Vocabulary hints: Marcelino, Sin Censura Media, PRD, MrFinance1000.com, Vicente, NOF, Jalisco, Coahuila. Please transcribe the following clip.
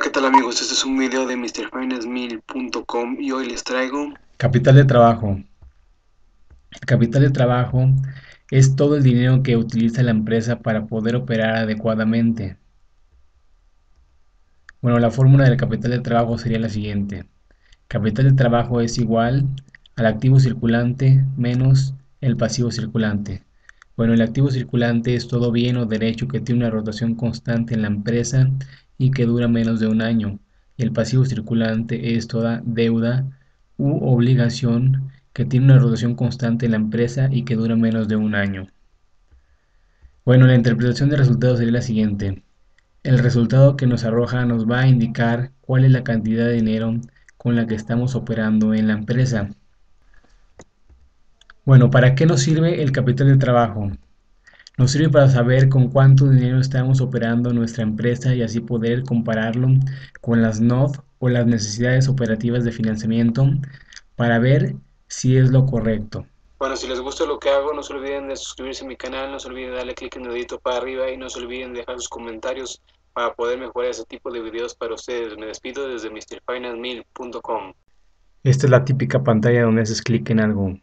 Hola, ¿qué tal amigos? Este es un video de MrFinance1000.com y hoy les traigo capital de trabajo. El capital de trabajo es todo el dinero que utiliza la empresa para poder operar adecuadamente. Bueno, la fórmula del capital de trabajo sería la siguiente. Capital de trabajo es igual al activo circulante menos el pasivo circulante. Bueno, el activo circulante es todo bien o derecho que tiene una rotación constante en la empresa y que dura menos de un año. El pasivo circulante es toda deuda u obligación que tiene una rotación constante en la empresa y que dura menos de un año. Bueno, la interpretación del resultado sería la siguiente. El resultado que nos arroja nos va a indicar cuál es la cantidad de dinero con la que estamos operando en la empresa. Bueno, ¿para qué nos sirve el capital de trabajo? Nos sirve para saber con cuánto dinero estamos operando nuestra empresa y así poder compararlo con las NOF o las necesidades operativas de financiamiento para ver si es lo correcto. Bueno, si les gusta lo que hago, no se olviden de suscribirse a mi canal, no se olviden de darle clic en el dedito para arriba y no se olviden de dejar sus comentarios para poder mejorar ese tipo de videos para ustedes. Me despido desde MrFinance1000.com. Esta es la típica pantalla donde haces clic en algo.